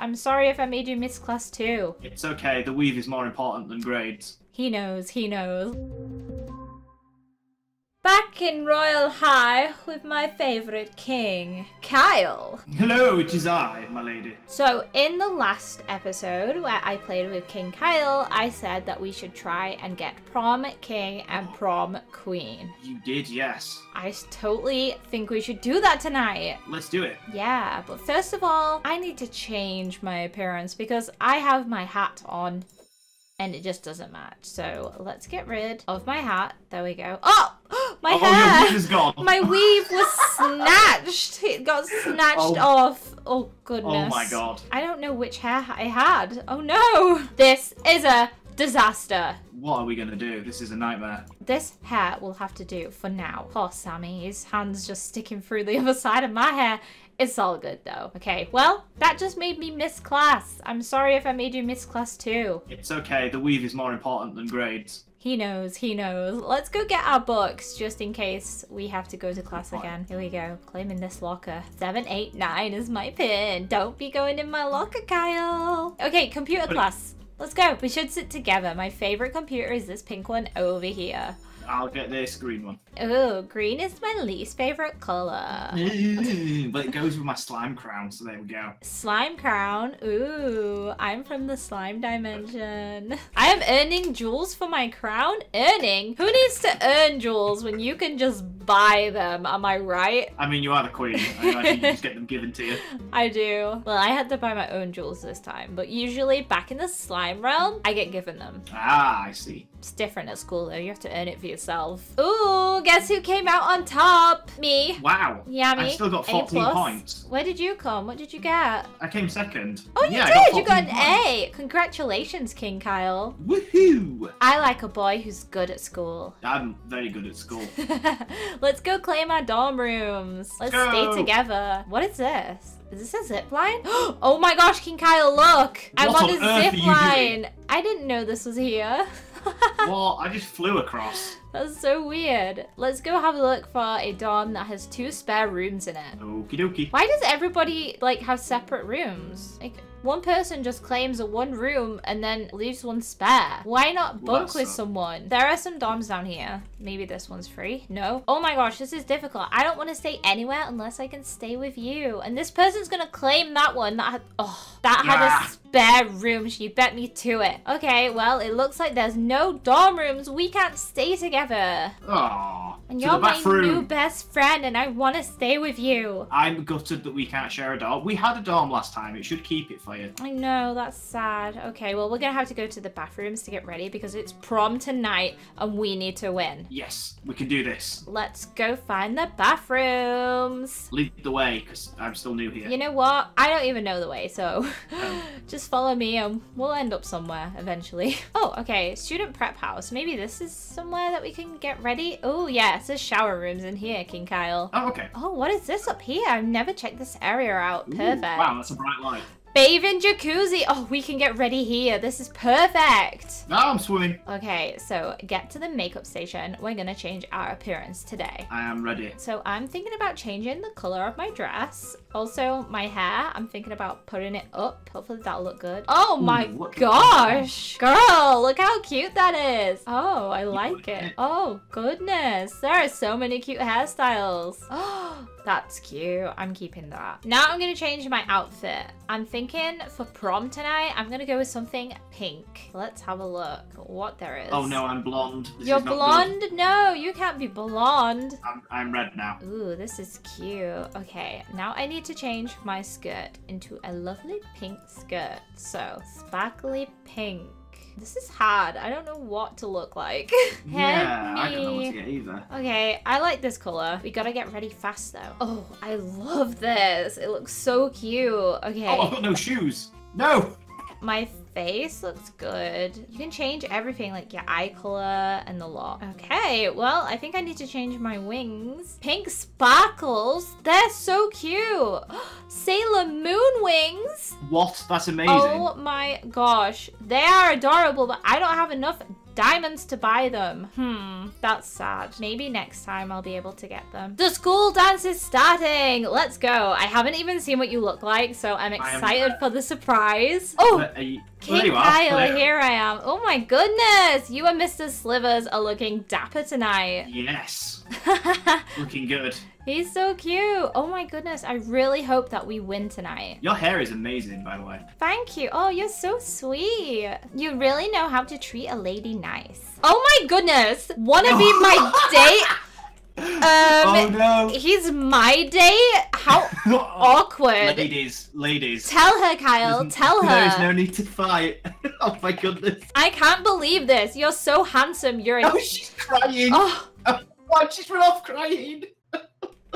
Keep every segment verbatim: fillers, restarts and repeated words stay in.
I'm sorry if I made you miss class two. It's okay, the weave is more important than grades. He knows, he knows. Back in Royale High with my favourite king, Kyle. Hello, it is I, my lady. So, in the last episode where I played with King Kyle, I said that we should try and get prom king and prom queen. You did, yes. I totally think we should do that tonight. Let's do it. Yeah, but first of all, I need to change my appearance because I have my hat on and it just doesn't match. So, let's get rid of my hat. There we go. Oh! My oh, hair! Your weave is gone. My weave was snatched! It got snatched oh. off. Oh, goodness. Oh, my God. I don't know which hair I had. Oh, no! This is a disaster. What are we going to do? This is a nightmare. This hair will have to do for now. Poor Sammy. His hand's just sticking through the other side of my hair. It's all good, though. Okay, well, that just made me miss class. I'm sorry if I made you miss class too. It's okay. The weave is more important than grades. He knows, he knows. Let's go get our books, just in case we have to go to class again. Here we go, claiming this locker. seven eight nine is my pin. Don't be going in my locker, Kyle. Okay, computer class. Let's go. We should sit together. My favorite computer is this pink one over here. I'll get this green one. Oh, green is my least favorite color. Ooh, but it goes with my slime crown, so there we go. Slime crown? Ooh, I'm from the slime dimension. I am earning jewels for my crown? Earning? Who needs to earn jewels when you can just buy them? Am I right? I mean, you are the queen. I imagine you just get them given to you. I do. Well, I had to buy my own jewels this time, but usually back in the slime realm, I get given them. Ah, I see. It's different at school, though. You have to earn it for yourself. Ooh, guess who came out on top? Me. Wow. Yeah, me. I still got fourteen points. Where did you come? What did you get? I came second. Oh, you yeah, did. Got you got an points. A. Congratulations, King Kyle. Woohoo. I like a boy who's good at school. I'm very good at school. Let's go claim our dorm rooms. Let's go. Stay together. What is this? Is this a zip line? Oh my gosh, King Kyle, look. I'm on a zip line. I didn't know this was here. Well, I just flew across. That's so weird. Let's go have a look for a dorm that has two spare rooms in it. Okie dokie. Why does everybody, like, have separate rooms? Like, one person just claims a one room and then leaves one spare. Why not bunk well, with someone? There are some dorms down here. Maybe this one's free. No. Oh my gosh, this is difficult. I don't want to stay anywhere unless I can stay with you. And this person's going to claim that one that had, oh, that had ah. a spare room. She bet me to it. Okay, well, it looks like there's no dorm rooms. We can't stay together. Aww. And you're my new best friend and I want to stay with you. I'm gutted that we can't share a dorm. We had a dorm last time. It should keep it for you. I know, that's sad. Okay, well, we're going to have to go to the bathrooms to get ready because it's prom tonight and we need to win. Yes, we can do this. Let's go find the bathrooms. Lead the way because I'm still new here. You know what? I don't even know the way, so um. just follow me and we'll end up somewhere eventually. Oh, okay. Student prep house. Maybe this is somewhere that we can get ready. Oh, yeah. It says shower rooms in here, King Kyle. Oh, okay. Oh, what is this up here? I've never checked this area out. Ooh, perfect. Wow, that's a bright light. Bathing jacuzzi. Oh, we can get ready here. This is perfect. Now I'm swimming. Okay, so get to the makeup station. We're going to change our appearance today. I am ready. So I'm thinking about changing the color of my dress. Also, my hair. I'm thinking about putting it up. Hopefully that'll look good. Oh my Ooh, gosh. Girl, look how cute that is. Oh, I like it. Oh, goodness. There are so many cute hairstyles. Oh, that's cute. I'm keeping that. Now I'm going to change my outfit. I'm thinking for prom tonight, I'm going to go with something pink. Let's have a look what there is. Oh no, I'm blonde. This You're blonde? Good. No, you can't be blonde. I'm, I'm red now. Ooh, this is cute. Okay, now I need to change my skirt into a lovely pink skirt. So, sparkly pink. This is hard. I don't know what to look like. Yeah, me. I don't know what to get either. Okay, I like this color. We gotta get ready fast though. Oh, I love this. It looks so cute. Okay. Oh, I've got no shoes. No! My face looks good. You can change everything, like your eye color and the lot. Okay, well, I think I need to change my wings. Pink sparkles. They're so cute. Sailor Moon wings. What? That's amazing. Oh my gosh. They are adorable, but I don't have enough diamonds to buy them. Hmm, that's sad. Maybe next time I'll be able to get them. The school dance is starting. Let's go. I haven't even seen what you look like, so I'm excited for the surprise. Oh, uh, you, King Kyle, are. Here I am. Oh my goodness. You and Mister Slivers are looking dapper tonight. Yes. Looking good. He's so cute. Oh my goodness. I really hope that we win tonight. Your hair is amazing, by the way. Thank you. Oh, you're so sweet. You really know how to treat a lady nice. Oh my goodness. Wanna be my date? Um, oh no. He's my date? How awkward. Ladies, ladies. Tell her, Kyle. There's, tell her. There's no need to fight. Oh my goodness. I can't believe this. You're so handsome. You're in. Oh, she's crying. Oh. Oh, she's run off crying.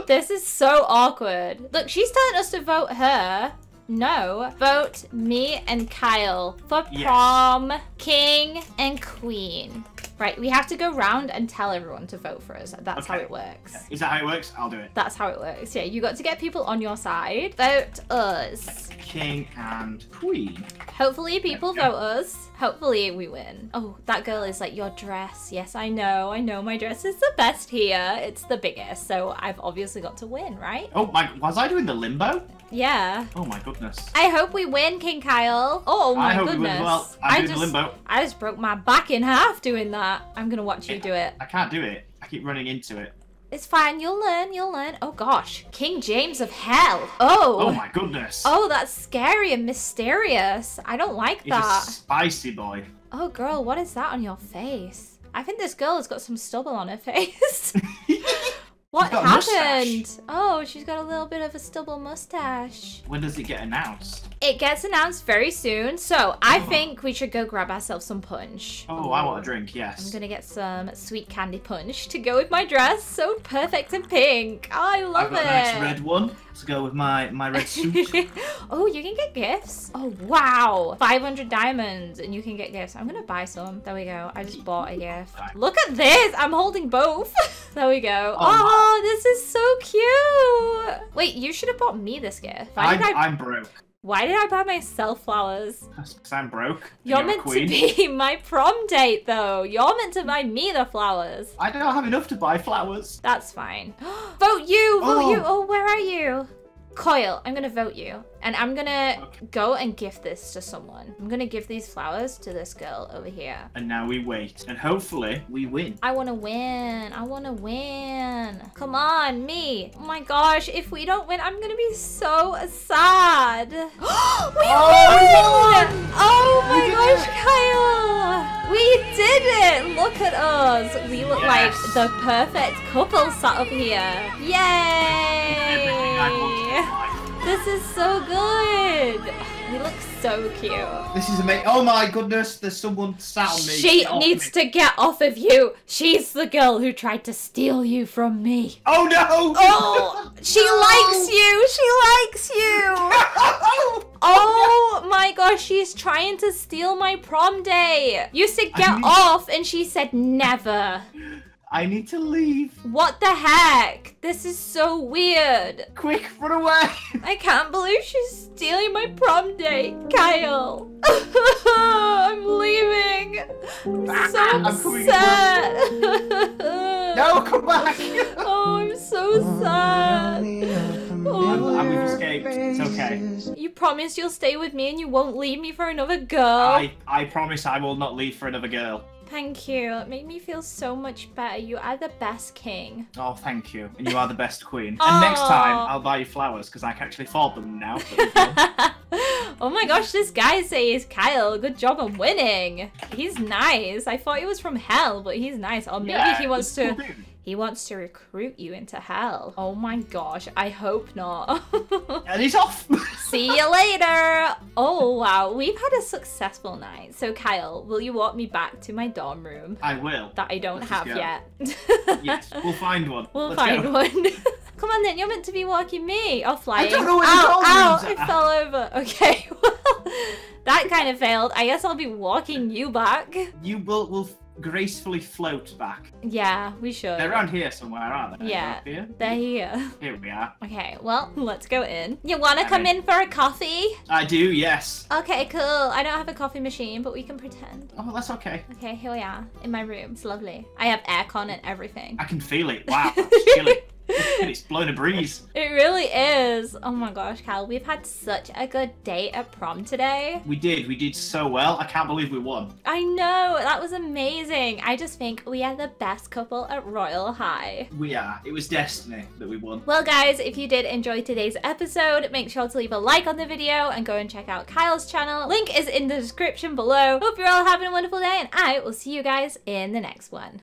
This is so awkward. Look, she's telling us to vote her. No. Vote me and Kyle for prom, yes. King and queen. Right, we have to go round and tell everyone to vote for us. That's okay. How it works. Is that how it works? I'll do it. That's how it works. Yeah, you got to get people on your side. Vote us. King and queen. Hopefully people vote us. Hopefully we win. Oh, that girl is like, your dress. Yes, I know. I know my dress is the best here. It's the biggest. So I've obviously got to win, right? Oh my, was I doing the limbo? Yeah. Oh my goodness. I hope we win, King Kyle. Oh my goodness. I hope we win as well. I'm doing the limbo. I just broke my back in half doing that. I'm going to watch you do it. I can't do it. I keep running into it. It's fine. You'll learn. You'll learn. Oh, gosh. King James of Hell. Oh. Oh, my goodness. Oh, that's scary and mysterious. I don't like that. It's a spicy boy. Oh, girl. What is that on your face? I think this girl has got some stubble on her face. What happened? Oh, she's got a little bit of a stubble mustache. When does it get announced? It gets announced very soon. So I oh. think we should go grab ourselves some punch. Oh, I want a drink, yes. I'm going to get some sweet candy punch to go with my dress. So perfect and pink. Oh, I love it. I've got it. A nice red one to go with my, my red suit. Oh, you can get gifts. Oh, wow. five hundred diamonds and you can get gifts. I'm going to buy some. There we go. I just bought a gift. Look at this. I'm holding both. There we go. Oh. oh. Oh, this is so cute. Wait, you should have bought me this gift. Why did I'm, I... I'm broke. Why did I buy myself flowers? That's because I'm broke. You're, you're meant to be my prom date, though. You're meant to buy me the flowers. I don't have enough to buy flowers. That's fine. Vote you, vote oh. you. Oh, where are you? Coil, I'm going to vote you. And I'm going to okay. go and gift this to someone. I'm going to give these flowers to this girl over here. And now we wait. And hopefully we win. I want to win. I want to win. Come on, me. Oh my gosh, if we don't win, I'm going to be so sad. We oh, won! No! Oh my gosh, it. Kyle! We did it! Look at us. We look yes. like the perfect couple sat up here. Yay! This is so good. You look so cute. This is amazing. Oh my goodness, there's someone sat on me. She needs to get off of you. She's the girl who tried to steal you from me. Oh no! Oh, she no. likes you. She likes you. Oh my gosh, she's trying to steal my prom day. You said get off, and she said never. I need to leave. What the heck? This is so weird. Quick, run away. I can't believe she's stealing my prom date, Kyle. I'm leaving. I'm so I'm upset. No, come back. Oh, I'm so sad. Oh, I'm, I'm escaped. It's okay. You promise you'll stay with me and you won't leave me for another girl? I, I promise I will not leave for another girl. Thank you. It made me feel so much better. You are the best king. Oh, thank you. And you are the best queen. Oh. And next time, I'll buy you flowers because I can actually afford them now. Oh my gosh, this guy says, Kyle, good job on winning. He's nice. I thought he was from hell, but he's nice. Or maybe yeah, he wants to... Cool. He wants to recruit you into hell. Oh my gosh, I hope not. And he's off! See you later! Oh wow, we've had a successful night. So Kyle, will you walk me back to my dorm room? I will. That I don't Let's have yet. Yes, we'll find one. We'll Let's find go. one. Come on then, you're meant to be walking me. Or flying. I don't know where the dorm room's at. Ow, it fell over. Okay, well, that kind of failed. I guess I'll be walking you back. You will... will gracefully float back. Yeah, we should. They're around here somewhere, aren't they? Yeah, they're here. They're here. Here we are. Okay, well, let's go in. You want to come in. in for a coffee? I do, yes. Okay, cool. I don't have a coffee machine, but we can pretend. Oh, that's okay. Okay, here we are in my room. It's lovely. I have aircon and everything. I can feel it. Wow, it's chilly. It's blown a breeze. It really is. Oh my gosh, Kyle, we've had such a good date at prom today. We did. We did so well. I can't believe we won. I know. That was amazing. I just think we are the best couple at Royale High. We are. It was destiny that we won. Well, guys, if you did enjoy today's episode, make sure to leave a like on the video and go and check out Kyle's channel. Link is in the description below. Hope you're all having a wonderful day, and I will see you guys in the next one.